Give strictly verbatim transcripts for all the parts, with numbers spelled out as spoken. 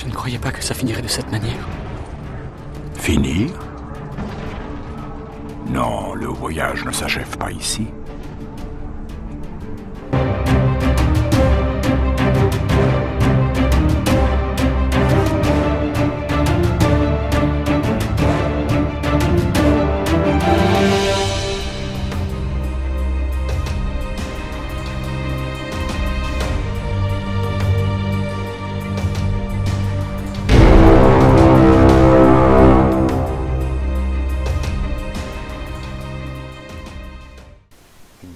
Je ne croyais pas que ça finirait de cette manière. Finir? Non, le voyage ne s'achève pas ici.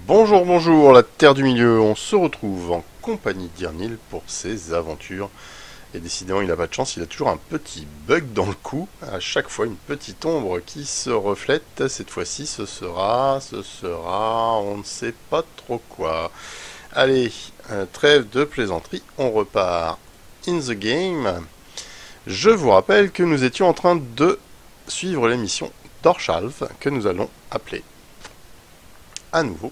Bonjour, bonjour, la Terre du Milieu, on se retrouve en compagnie d'Irnil pour ses aventures. Et décidément, il n'a pas de chance, il a toujours un petit bug dans le cou. À chaque fois, une petite ombre qui se reflète. Cette fois-ci, ce sera, ce sera, on ne sait pas trop quoi. Allez, trêve de plaisanterie, on repart in the game. Je vous rappelle que nous étions en train de suivre l'émission d'Orchalve, que nous allons appeler à nouveau.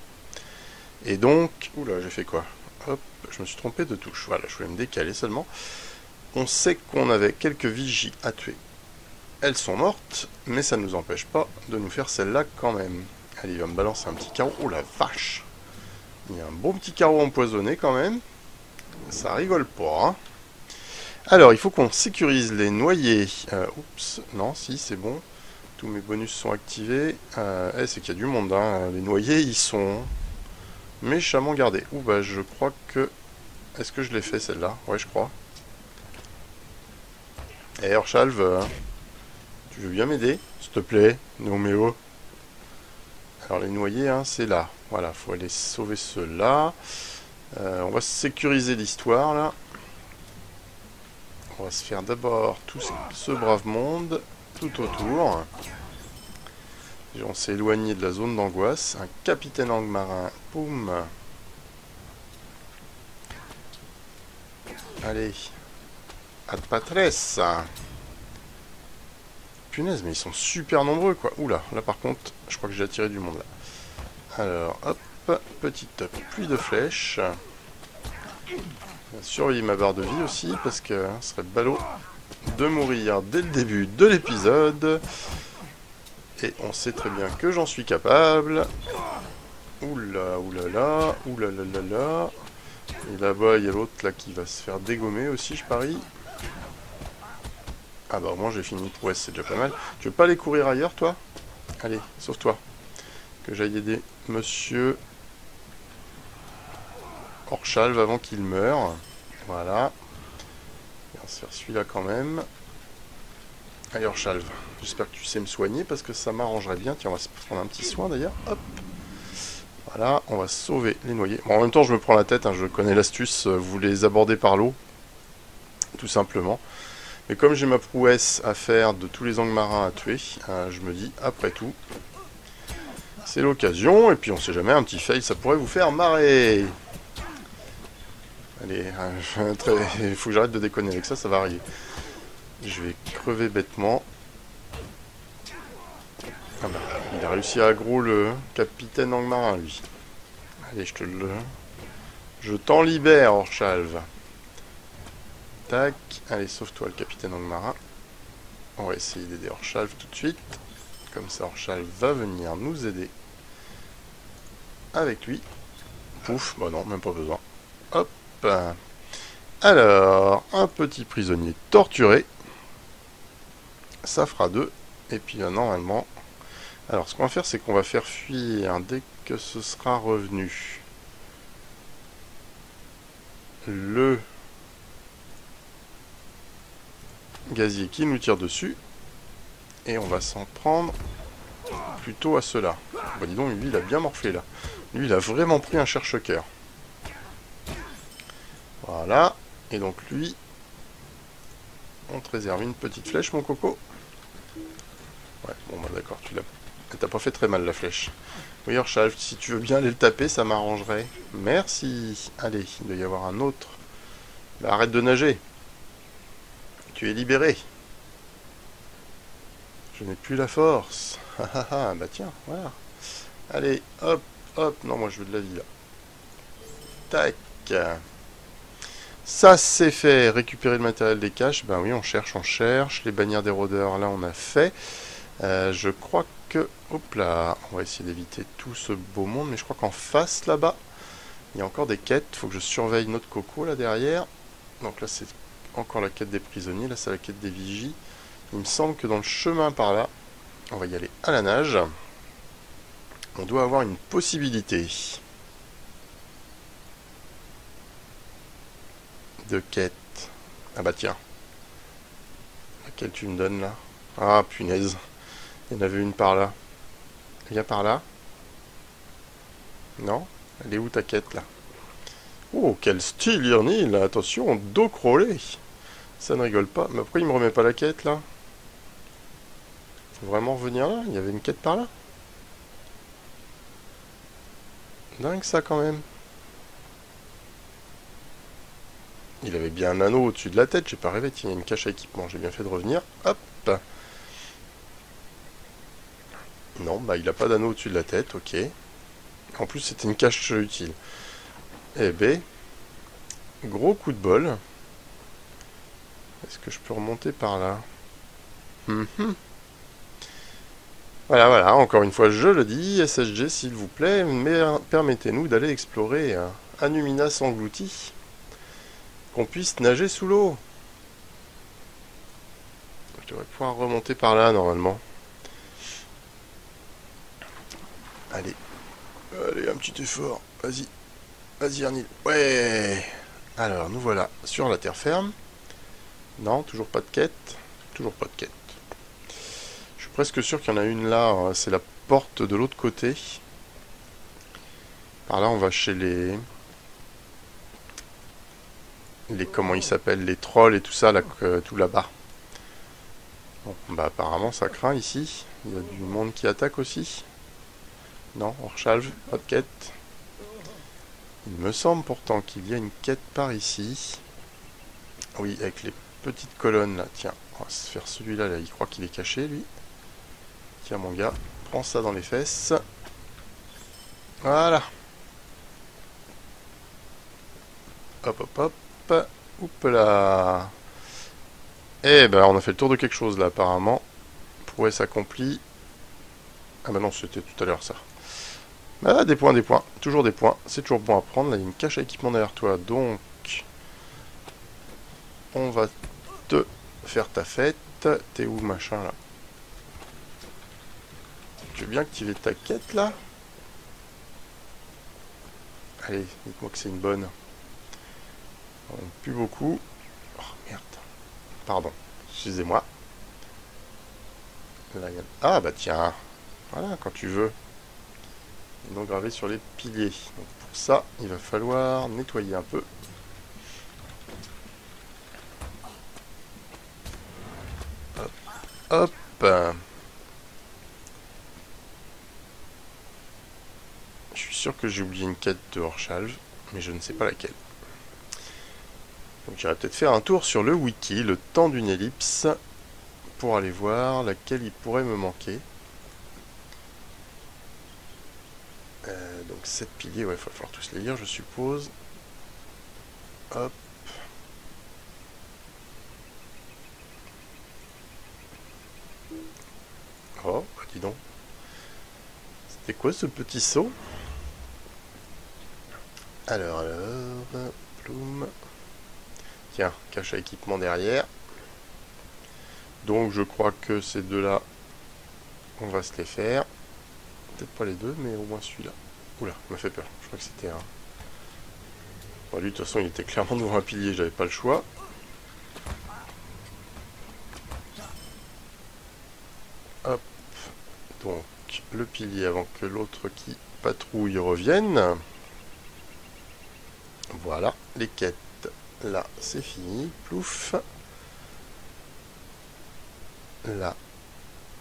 Et donc, oula, j'ai fait quoi? Hop, je me suis trompé de touche. Voilà, je voulais me décaler seulement. On sait qu'on avait quelques vigies à tuer. Elles sont mortes, mais ça ne nous empêche pas de nous faire celle-là quand même. Allez, il va me balancer un petit carreau. Oh la vache! Il y a un bon petit carreau empoisonné quand même. Ça rigole pas, hein. Alors, il faut qu'on sécurise les noyés. Euh, oups, non, si, c'est bon. Tous mes bonus sont activés. Euh, eh, c'est qu'il y a du monde, hein. Les noyés, ils sont... méchamment gardé. Ouh bah je crois que... Est-ce que je l'ai fait celle-là? Ouais je crois. Eh Horschalve, euh, tu veux bien m'aider? S'il te plaît, Noméo. Alors les noyés, hein, c'est là. Voilà, faut aller sauver ceux-là. Euh, on va sécuriser l'histoire là. On va se faire d'abord tout ce, ce brave monde, tout autour. Et on s'est éloigné de la zone d'angoisse. Un capitaine Angmarim. Poum. Allez. Ad patres. Punaise, mais ils sont super nombreux, quoi. Oula, là par contre, je crois que j'ai attiré du monde, là. Alors, hop. Petite pluie de flèches. Surveiller ma barre de vie aussi, parce que hein, ce serait ballot de mourir dès le début de l'épisode. Et on sait très bien que j'en suis capable. Oula, oulala, oulalalala. Et là-bas, il y a l'autre là qui va se faire dégommer aussi, je parie. Ah bah, au moins j'ai fini une prouesse, c'est déjà pas mal. Tu veux pas aller courir ailleurs, toi? Allez, sauve-toi. Que j'aille aider monsieur Horschalve avant qu'il meure. Voilà. Et on va se faire celui-là quand même. Allez Orchalve, j'espère que tu sais me soigner parce que ça m'arrangerait bien. Tiens, on va se prendre un petit soin d'ailleurs. Hop. Voilà, on va sauver les noyés. Bon, en même temps, je me prends la tête, hein, je connais l'astuce, vous les abordez par l'eau, tout simplement. Mais comme j'ai ma prouesse à faire de tous les angmarins à tuer, euh, je me dis, après tout, c'est l'occasion. Et puis, on sait jamais, un petit fail, ça pourrait vous faire marrer. Allez, euh, très... il faut que j'arrête de déconner avec ça, ça va arriver. Je vais crever bêtement. Ah bah, il a réussi à aggro le capitaine Angmarim, lui. Allez, je te le... Je t'en libère, Horschalve. Tac. Allez, sauve-toi, le capitaine Angmarim. On va essayer d'aider Horschalve tout de suite. Comme ça, Horschalve va venir nous aider. Avec lui. Pouf. Bah non, même pas besoin. Hop. Alors, un petit prisonnier torturé. Ça fera deux. Et puis là, normalement... Alors, ce qu'on va faire, c'est qu'on va faire fuir dès que ce sera revenu. Le gazier qui nous tire dessus. Et on va s'en prendre plutôt à cela. Bon, dis donc, lui, il a bien morflé, là. Lui, il a vraiment pris un cherche-cœur. Voilà. Et donc, lui, on te réserve une petite flèche, mon coco. Ouais, bon, bah d'accord, tu l'as... T'as pas fait très mal la flèche. Oui, Horschalve, si tu veux bien aller le taper, ça m'arrangerait. Merci. Allez, il doit y avoir un autre. Là, arrête de nager. Tu es libéré. Je n'ai plus la force. Ah ah ah, bah tiens, voilà. Allez, hop, hop. Non, moi je veux de la vie là. Tac. Ça c'est fait. Récupérer le matériel des caches. Ben oui, on cherche, on cherche. Les bannières des rôdeurs, là on a fait. Euh, je crois que... Hop là, on va essayer d'éviter tout ce beau monde. Mais je crois qu'en face, là-bas, il y a encore des quêtes. Il faut que je surveille notre coco, là, derrière. Donc là, c'est encore la quête des prisonniers. Là, c'est la quête des vigies. Il me semble que dans le chemin par là, on va y aller à la nage. On doit avoir une possibilité de quête. Ah bah tiens. Laquelle tu me donnes, là? Ah, punaise. Il y en avait une par là. Viens par là. Non? Elle est où ta quête, là? Oh, quel style, Irnil! Attention, dos crawlé! Ça ne rigole pas. Mais pourquoi il me remet pas la quête, là? Faut vraiment revenir là? Il y avait une quête par là? Dingue, ça, quand même. Il avait bien un anneau au-dessus de la tête. J'ai pas rêvé. Tiens, il y a une cache à équipement. J'ai bien fait de revenir. Hop! Non, bah il n'a pas d'anneau au-dessus de la tête, ok. En plus, c'était une cache utile. Eh ben, gros coup de bol. Est-ce que je peux remonter par là? Mm-hmm. Voilà, voilà, encore une fois, je le dis, S S G, s'il vous plaît, mais permettez-nous d'aller explorer hein, Annúminas englouti, qu'on puisse nager sous l'eau. Je devrais pouvoir remonter par là, normalement. Allez, allez, un petit effort, vas-y, vas-y Irnil, ouais. Alors, nous voilà sur la terre ferme. Non, toujours pas de quête, toujours pas de quête. Je suis presque sûr qu'il y en a une là, hein. C'est la porte de l'autre côté. Par là, on va chez les... les comment ils s'appellent, les trolls et tout ça, là, euh, tout là-bas. Bon, bah apparemment ça craint ici, il y a du monde qui attaque aussi. Non, Horschalve, pas de quête. Il me semble pourtant qu'il y a une quête par ici. Oui, avec les petites colonnes là. Tiens, on va se faire celui-là. Là. Il croit qu'il est caché, lui. Tiens, mon gars, prends ça dans les fesses. Voilà. Hop, hop, hop. Oup là. Eh ben, on a fait le tour de quelque chose là, apparemment. Prouesse accomplie. Ah bah non, c'était tout à l'heure, ça. Ah, des points, des points, toujours des points, c'est toujours bon à prendre. Là, il y a une cache à équipement derrière toi, donc on va te faire ta fête. T'es où, machin, là? Tu veux bien activer ta quête, là? Allez, dites-moi que c'est une bonne. On pue beaucoup. Oh, merde. Pardon, excusez-moi. Là, il y a... Ah, bah tiens, voilà, quand tu veux. Ils l'ont gravé sur les piliers. Donc pour ça, il va falloir nettoyer un peu. Hop, hop. Je suis sûr que j'ai oublié une quête de Horschalve, mais je ne sais pas laquelle. Donc j'irai peut-être faire un tour sur le wiki, le temps d'une ellipse, pour aller voir laquelle il pourrait me manquer. Euh, donc sept piliers, ouais, il va falloir tous les lire, je suppose. Hop. Oh, bah dis donc. C'était quoi ce petit saut? Alors, alors... Ploum. Tiens, cache à équipement derrière. Donc je crois que ces deux-là, on va se les faire. Peut-être pas les deux, mais au moins celui-là. Oula, m'a fait peur. Je crois que c'était un... Bon, lui, de toute façon, il était clairement devant un pilier. J'avais pas le choix. Hop. Donc, le pilier avant que l'autre qui patrouille revienne. Voilà. Les quêtes. Là, c'est fini. Plouf. Là.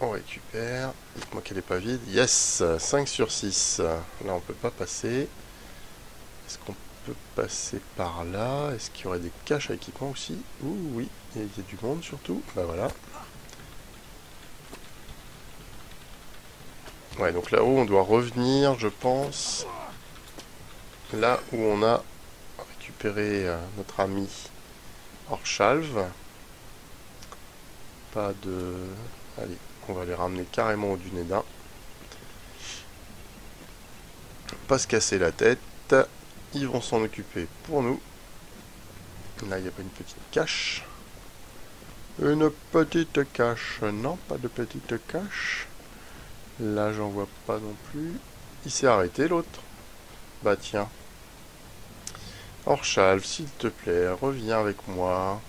On récupère. Dites-moi qu'elle n'est pas vide. Yes! cinq sur six. Là, on ne peut pas passer. Est-ce qu'on peut passer par là? Est-ce qu'il y aurait des caches à équipement aussi? Ouh, oui. Il y a du monde, surtout. Bah ben, voilà. Ouais, donc là-haut, on doit revenir, je pense. Là où on a récupérer euh, notre ami Horschalve. Pas de... Allez, on va les ramener carrément au Dunedain. Pas se casser la tête. Ils vont s'en occuper pour nous. Là, il n'y a pas une petite cache. Une petite cache. Non, pas de petite cache. Là, j'en vois pas non plus. Il s'est arrêté, l'autre. Bah tiens. Orchalf, s'il te plaît, reviens avec moi.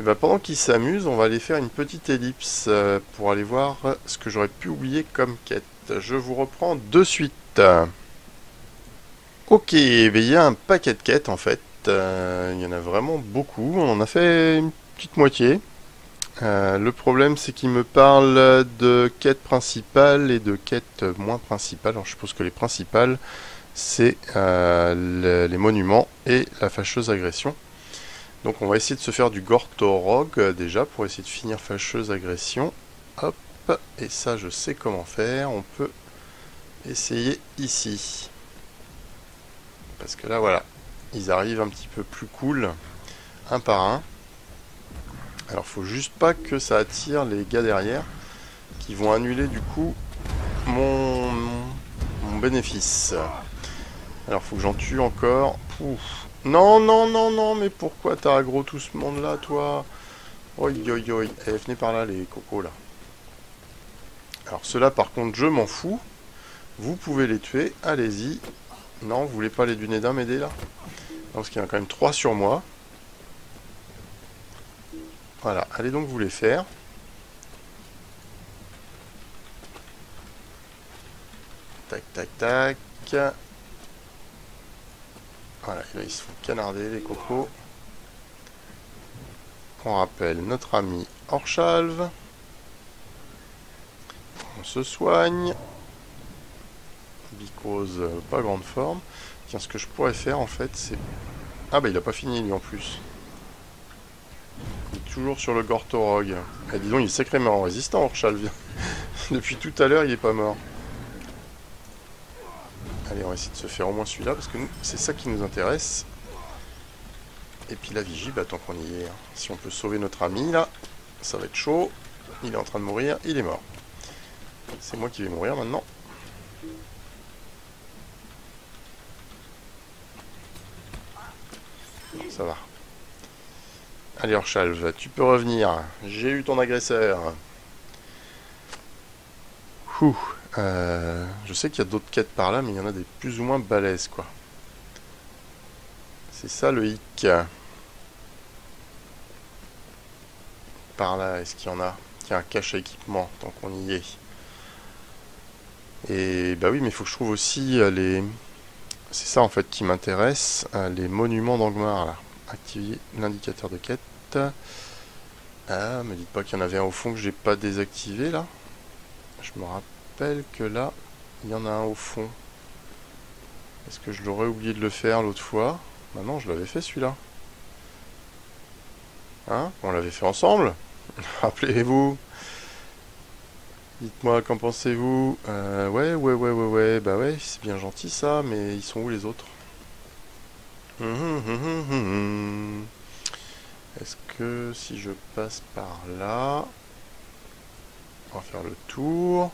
Et bah pendant qu'ils s'amusent, on va aller faire une petite ellipse pour aller voir ce que j'aurais pu oublier comme quête. Je vous reprends de suite. Ok, il y a un paquet de quêtes en fait. Euh, il y en a vraiment beaucoup. On en a fait une petite moitié. Euh, le problème, c'est qu'il me parle de quêtes principales et de quêtes moins principales. Alors je suppose que les principales, c'est euh, le, les monuments et la fâcheuse agression. Donc on va essayer de se faire du Gorthorog euh, déjà pour essayer de finir fâcheuse agression. Hop, et ça je sais comment faire. On peut essayer ici. Parce que là voilà, ils arrivent un petit peu plus cool, un par un. Alors faut juste pas que ça attire les gars derrière qui vont annuler du coup mon, mon bénéfice. Alors faut que j'en tue encore. Pouf. Non non non non, mais pourquoi t'as aggro tout ce monde là toi? Oi oi oi. Eh, venez par là les cocos là. Alors ceux-là par contre je m'en fous. Vous pouvez les tuer, allez-y. Non, vous voulez pas les Dunedain m'aider là? Parce qu'il y en a quand même trois sur moi. Voilà, allez donc vous les faire. Tac, tac, tac. Voilà, là ils se font canarder les cocos. On rappelle notre ami Horschalve. On se soigne. Because euh, pas grande forme. Tiens, ce que je pourrais faire en fait, c'est... Ah bah il a pas fini lui en plus. Toujours sur le Gorthorog. Et disons, il est sacrément résistant, Orchalve. Depuis tout à l'heure, il est pas mort. Allez, on va essayer de se faire au moins celui-là, parce que c'est ça qui nous intéresse. Et puis la vigie, bah tant qu'on y est. Hein. Si on peut sauver notre ami, là, ça va être chaud. Il est en train de mourir, il est mort. C'est moi qui vais mourir maintenant. Non, ça va. Allez Horschalve, tu peux revenir. J'ai eu ton agresseur. Ouh, euh, je sais qu'il y a d'autres quêtes par là, mais il y en a des plus ou moins balèzes, quoi. C'est ça le hic. Par là, est-ce qu'il y en a? Tiens, cache à équipement, tant qu'on y est. Et bah oui, mais il faut que je trouve aussi les... C'est ça en fait qui m'intéresse, les monuments d'Angmar, là. Activer l'indicateur de quête. Ah, me dites pas qu'il y en avait un au fond que j'ai pas désactivé là. Je me rappelle que là, il y en a un au fond. Est-ce que je l'aurais oublié de le faire l'autre fois? Bah non, je l'avais fait celui-là. Hein? On l'avait fait ensemble? Rappelez-vous. Dites-moi, qu'en pensez-vous? euh, Ouais, ouais, ouais, ouais, ouais. Bah ouais, c'est bien gentil ça, mais ils sont où les autres? Hum, hum, hum, hum, hum. Est-ce que si je passe par là, on va faire le tour.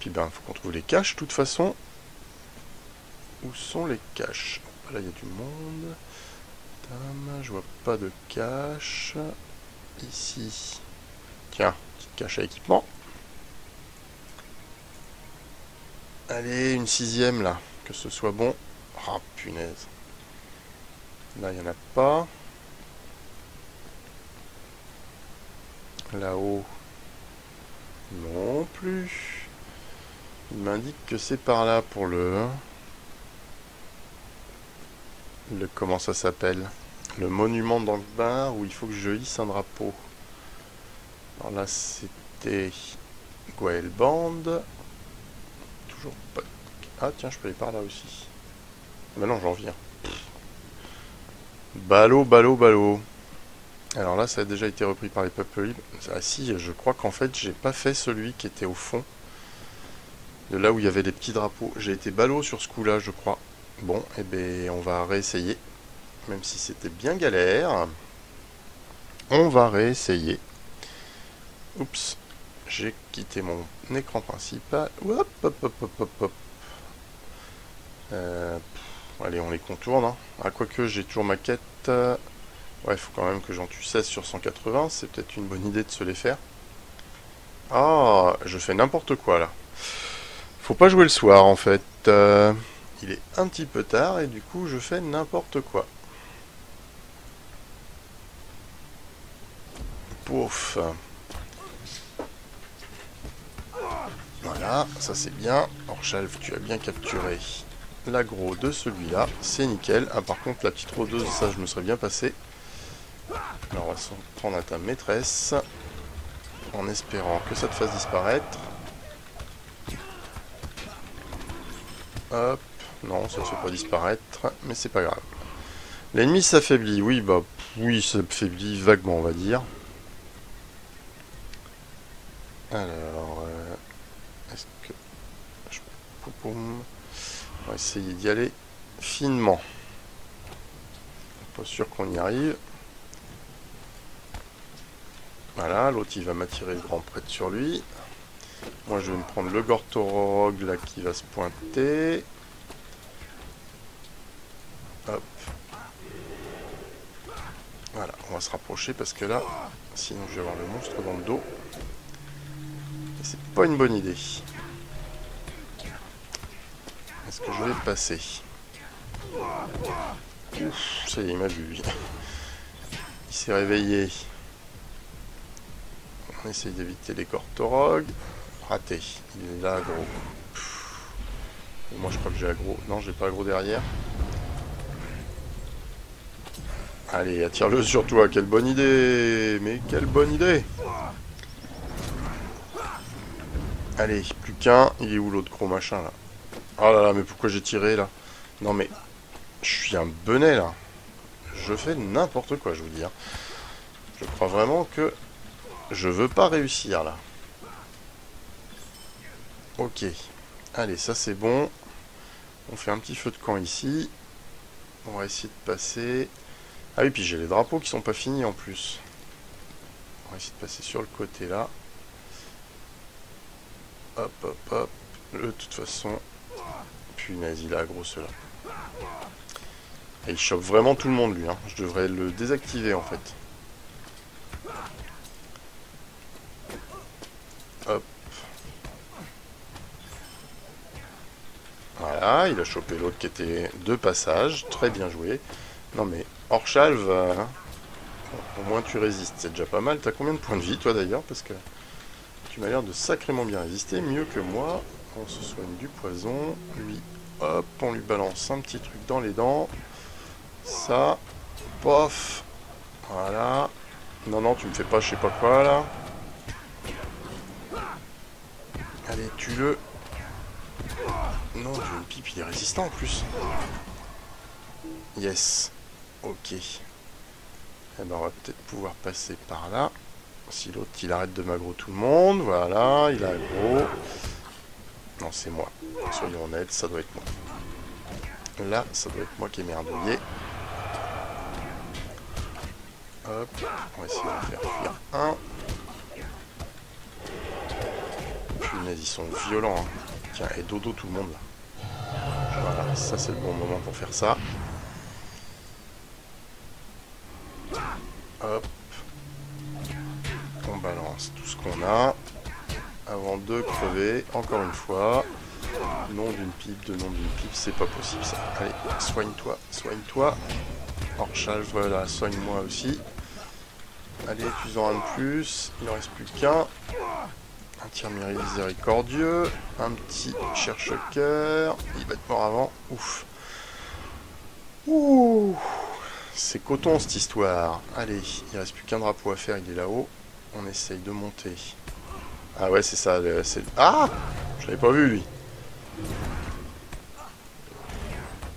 Puis ben, faut qu'on trouve les caches, de toute façon. Où sont les caches? Là, il y a du monde. Dame, je vois pas de cache. Ici. Tiens, petite cache à équipement. Allez, une sixième là. Que ce soit bon. Ah, oh, punaise. Là, il n'y en a pas. Là-haut. Non plus. Il m'indique que c'est par là pour le... Le... Comment ça s'appelle? Le monument d'Angmar où il faut que je hisse un drapeau. Alors là, c'était... Goelband. Toujours pas... Ah tiens, je peux aller par là aussi. Bah non, j'en viens. Ballot, ballot, ballot. Alors là, ça a déjà été repris par les peuples libres. Ah si, je crois qu'en fait, j'ai pas fait celui qui était au fond. de là où il y avait les petits drapeaux. J'ai été ballot sur ce coup-là, je crois. Bon, et eh bien, on va réessayer. Même si c'était bien galère. On va réessayer. Oups. J'ai quitté mon écran principal. Hop, hop, hop, hop, hop, hop. Euh, pff, allez, on les contourne. Hein. Ah, quoique, j'ai toujours ma quête. Ouais, il faut quand même que j'en tue seize sur cent quatre-vingts. C'est peut-être une bonne idée de se les faire. Ah, je fais n'importe quoi, là. Faut pas jouer le soir, en fait. Euh, il est un petit peu tard, et du coup, je fais n'importe quoi. Pouf. Voilà, ça c'est bien. Orchalve, tu as bien capturé l'aggro de celui-là. C'est nickel. Ah, par contre, la petite rôdeuse, ça, je me serais bien passé. Alors, on va s'en prendre à ta maîtresse. En espérant que ça te fasse disparaître. Hop. Non, ça ne fait pas disparaître. Mais c'est pas grave. L'ennemi s'affaiblit. Oui, bah, oui, s'affaiblit vaguement, on va dire. Alors, euh, est-ce que... Je... On va essayer d'y aller finement. Pas sûr qu'on y arrive. Voilà, l'autre il va m'attirer le grand prêtre sur lui. Moi je vais me prendre le Gorthorog là qui va se pointer. Hop. Voilà, on va se rapprocher parce que là, sinon je vais avoir le monstre dans le dos. Et c'est pas une bonne idée. Est-ce que je vais passer? Ouf, ça y est, il m'a vu lui. Il s'est réveillé. On essaye d'éviter les Gorthorog. Raté. Il est là, aggro. Et moi, je crois que j'ai aggro. Non, j'ai pas aggro derrière. Allez, attire-le sur toi. Quelle bonne idée. Mais quelle bonne idée. Allez, plus qu'un. Il est où l'autre gros machin, là? Oh là là, mais pourquoi j'ai tiré, là? Non, mais... Je suis un benet, là. Je fais n'importe quoi, je vous dis. Je crois vraiment que... Je veux pas réussir là. Ok. Allez, ça c'est bon. On fait un petit feu de camp ici. On va essayer de passer. Ah oui, puis j'ai les drapeaux qui sont pas finis en plus. On va essayer de passer sur le côté là. Hop, hop, hop. De toute façon. Punaise, il a aggro ceux-là. Et il chope vraiment tout le monde lui. Hein. Je devrais le désactiver en fait. Hop. Voilà, il a chopé l'autre qui était de passage. Très bien joué. Non mais, Horschalve, euh, au moins tu résistes. C'est déjà pas mal. T'as combien de points de vie, toi, d'ailleurs? Parce que tu m'as l'air de sacrément bien résister. Mieux que moi. On se soigne du poison. Lui, hop, on lui balance un petit truc dans les dents. Ça. Pof. Voilà. Non, non, tu me fais pas je sais pas quoi, là. Allez, tue-le. Non, j'ai une pipe, il est résistant en plus. Yes. Ok. Eh ben, on va peut-être pouvoir passer par là. Si l'autre, il arrête de m'aggro tout le monde. Voilà, il a aggro. Non, c'est moi. Soyons honnêtes, ça doit être moi. Là, ça doit être moi qui ai merdouillé. Hop. On va essayer de faire fuir un. Punaise, ils sont violents. Hein. Tiens, et dodo tout le monde là. Voilà, ça c'est le bon moment pour faire ça. Hop. On balance tout ce qu'on a. Avant de crever, encore une fois. Nom d'une pipe, de nom d'une pipe, c'est pas possible ça. Allez, soigne-toi, soigne-toi. Orchalve, voilà, soigne-moi aussi. Allez, tu en as un de plus. Il en reste plus qu'un. Un tir miséricordieux, un petit cherche-cœur, il va être mort avant, ouf. Ouh, c'est coton cette histoire. Allez, il reste plus qu'un drapeau à faire, il est là-haut. On essaye de monter. Ah ouais, c'est ça, c'est... Ah, je l'avais pas vu, lui.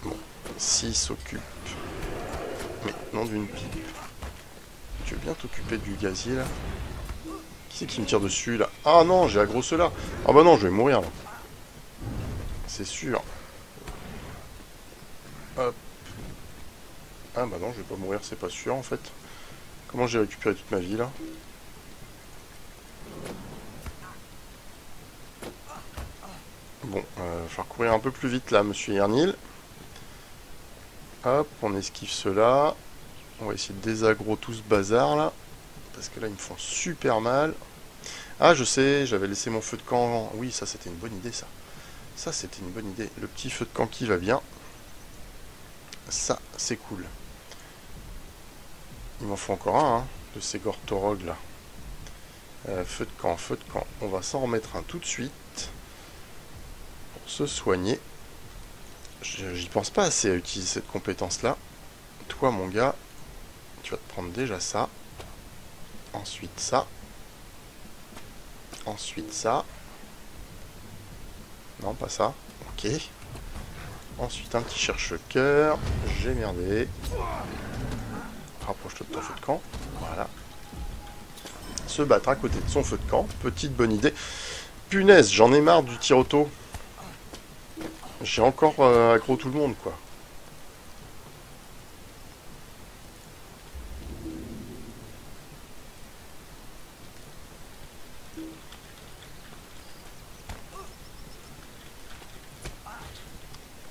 Bon, s'il s'occupe... Mais non d'une pipe. Tu veux bien t'occuper du gazier, là? Qui c'est qui me tire dessus, là? Ah non, j'ai aggro cela. Ah bah non, je vais mourir, là. c'est sûr. Hop. Ah bah non, je vais pas mourir, c'est pas sûr en fait. Comment j'ai récupéré toute ma vie là? Bon, il euh, va falloir courir un peu plus vite là, monsieur Irnil. Hop, on esquive cela. On va essayer de désaggro tout ce bazar là. Parce que là, ils me font super mal. Ah, je sais, j'avais laissé mon feu de camp. Oui, ça c'était une bonne idée ça. Ça c'était une bonne idée. Le petit feu de camp qui va bien. Ça, c'est cool. Il m'en faut encore un, hein, de ces Gorthorog là. Euh, feu de camp, feu de camp. On va s'en remettre un tout de suite. Pour se soigner. J'y pense pas assez à utiliser cette compétence là. Toi mon gars, tu vas te prendre déjà ça. Ensuite ça. Ensuite ça. Non, pas ça. Ok. Ensuite un petit cherche-cœur. J'ai merdé. Rapproche-toi de ton feu de camp. Voilà. Se battre à côté de son feu de camp. Petite bonne idée. Punaise, j'en ai marre du tir auto. J'ai encore euh, aggro tout le monde, quoi.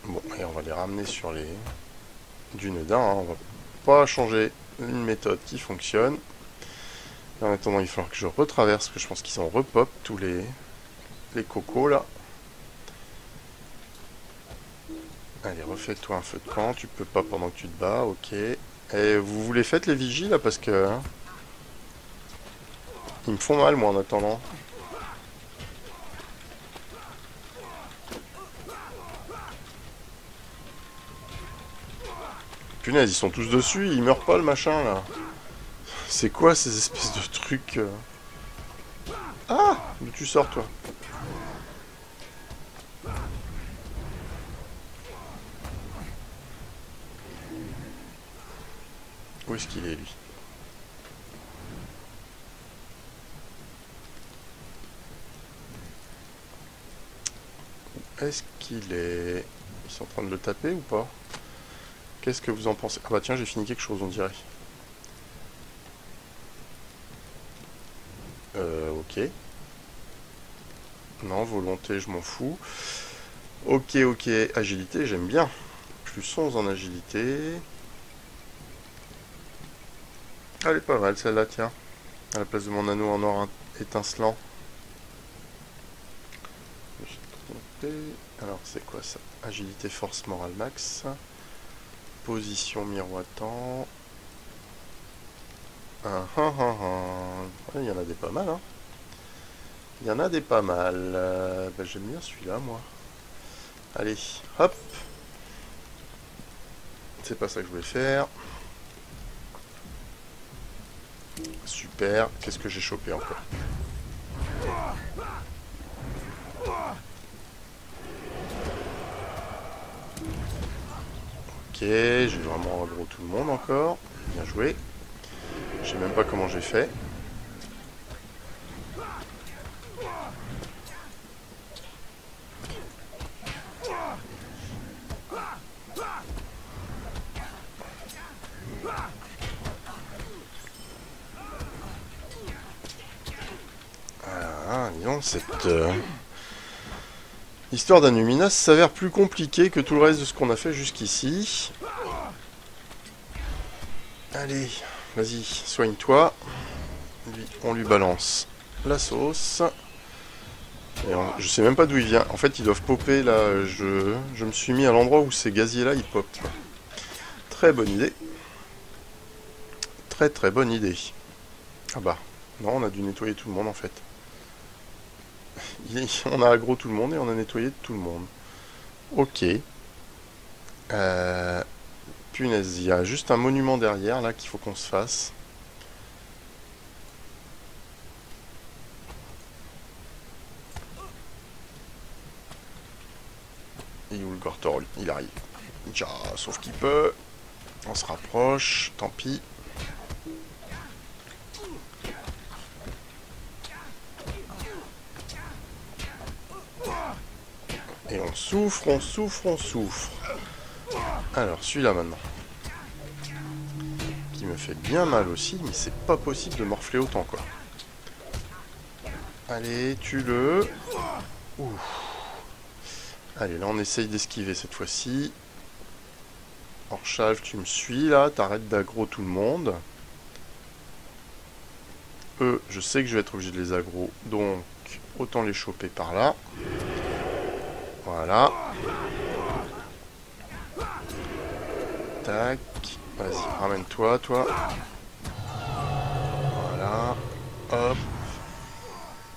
Bon, et on va les ramener sur les Dunedain, hein. On va pas changer une méthode qui fonctionne. Et en attendant, il va falloir que je retraverse, parce que je pense qu'ils en repop tous les, les cocos, là. Allez, refais-toi un feu de camp, tu peux pas pendant que tu te bats, ok. Et vous voulez faites les vigies là, parce que... ils me font mal moi en attendant. Punaise, ils sont tous dessus, ils meurent pas le machin là. C'est quoi ces espèces de trucs euh... Ah, d'où tu sors toi? Où est-ce qu'il est, lui? Où est-ce qu'il est? Ils sont en train de le taper ou pas? Qu'est-ce que vous en pensez? Ah bah tiens, j'ai fini quelque chose, on dirait. Euh, ok. Non, volonté, je m'en fous. Ok, ok, agilité, j'aime bien. Plus onze en agilité... Elle est pas mal celle-là, tiens. À la place de mon anneau en or étincelant. Je me suis trompé. Alors, c'est quoi ça? Agilité, force, morale max. Position miroitant. Ah, ah, ah, ah. Il y en a des pas mal, hein. Il y en a des pas mal. Euh, bah, j'aime bien celui-là, moi. Allez, hop. C'est pas ça que je voulais faire. Super, qu'est-ce que j'ai chopé encore? Ok, j'ai vraiment aggro tout le monde encore. Bien joué. Je sais même pas comment j'ai fait. Cette euh, histoire d'Annúminas s'avère plus compliquée que tout le reste de ce qu'on a fait jusqu'ici. Allez, vas-y, soigne-toi. Lui, on lui balance la sauce. Et on, je sais même pas d'où il vient. En fait, ils doivent popper là. Je, je me suis mis à l'endroit où ces gaziers-là, ils popent. Très bonne idée. Très très bonne idée. Ah bah, non, on a dû nettoyer tout le monde en fait. On a aggro tout le monde et on a nettoyé tout le monde. Ok. Euh, punaise, il y a juste un monument derrière là qu'il faut qu'on se fasse. Et où le Gorthorog? Il arrive. Ja, sauf qu'il peut. On se rapproche, tant pis. Et on souffre, on souffre, on souffre. Alors, celui-là maintenant. Qui me fait bien mal aussi, mais c'est pas possible de morfler autant, quoi. Allez, tue-le. Ouh. Allez, là, on essaye d'esquiver cette fois-ci. Orchalve, tu me suis, là. T'arrêtes d'aggro tout le monde. Eux, je sais que je vais être obligé de les aggro, donc autant les choper par là. Voilà. Tac. Vas-y, ramène-toi, toi. Voilà. Hop.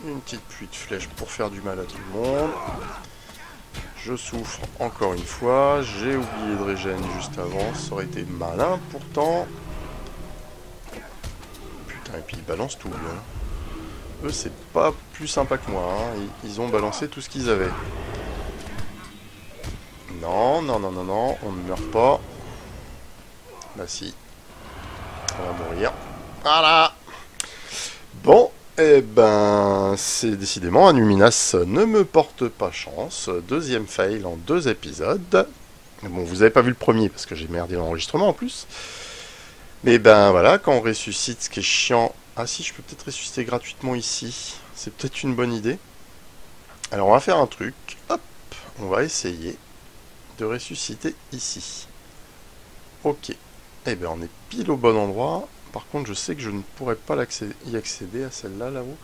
Une petite pluie de flèches pour faire du mal à tout le monde. Je souffre encore une fois. J'ai oublié de régène juste avant. Ça aurait été malin pourtant. Putain, et puis ils balancent tout. Eux, c'est pas plus sympa que moi. Hein. Ils ont balancé tout ce qu'ils avaient. Non, non, non, non, non, on ne meurt pas. Bah si. On va mourir. Voilà. Bon, eh ben, c'est décidément, Annúminas ne me porte pas chance. Deuxième fail en deux épisodes. Bon, vous n'avez pas vu le premier, parce que j'ai merdé l'enregistrement en plus. Mais ben voilà, quand on ressuscite, ce qui est chiant... Ah si, je peux peut-être ressusciter gratuitement ici. C'est peut-être une bonne idée. Alors on va faire un truc. Hop, on va essayer de ressusciter ici. Ok. Eh bien, on est pile au bon endroit. Par contre, je sais que je ne pourrais pas y accéder à celle-là, là-haut.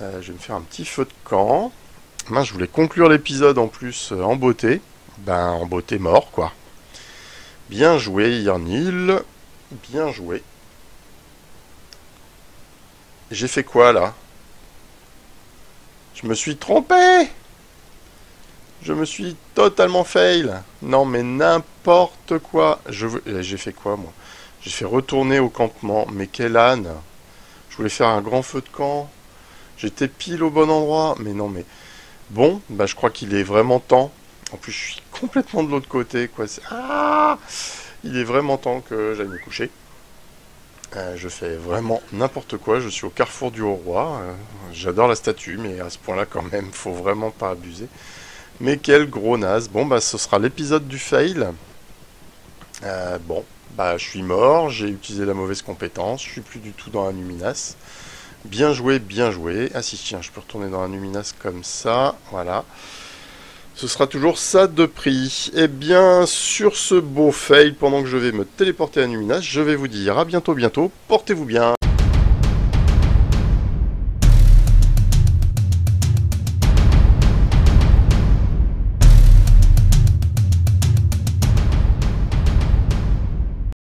Euh, je vais me faire un petit feu de camp. Moi, je voulais conclure l'épisode, en plus, euh, en beauté. Ben, en beauté mort, quoi. Bien joué, Irnil. Bien joué. J'ai fait quoi, là? Je me suis trompé! Je me suis totalement fail. Non, mais n'importe quoi. Je veux... J'ai fait quoi, moi? J'ai fait retourner au campement. Mais quel âne! Je voulais faire un grand feu de camp. J'étais pile au bon endroit. Mais non, mais... Bon, bah, je crois qu'il est vraiment temps. En plus, je suis complètement de l'autre côté, quoi. Ah! Il est vraiment temps que j'aille me coucher. Euh, je fais vraiment n'importe quoi. Je suis au carrefour du Haut-Roi. Euh, j'adore la statue, mais à ce point-là, quand même, faut vraiment pas abuser. Mais quel gros naze. Bon, bah, ce sera l'épisode du fail. Euh, bon, bah, je suis mort, j'ai utilisé la mauvaise compétence, je suis plus du tout dans Annúminas. Bien joué, bien joué. Ah si, tiens, je peux retourner dans Annúminas comme ça, voilà. Ce sera toujours ça de prix. Eh bien, sur ce beau fail, pendant que je vais me téléporter à Annúminas, je vais vous dire à bientôt, bientôt, portez-vous bien.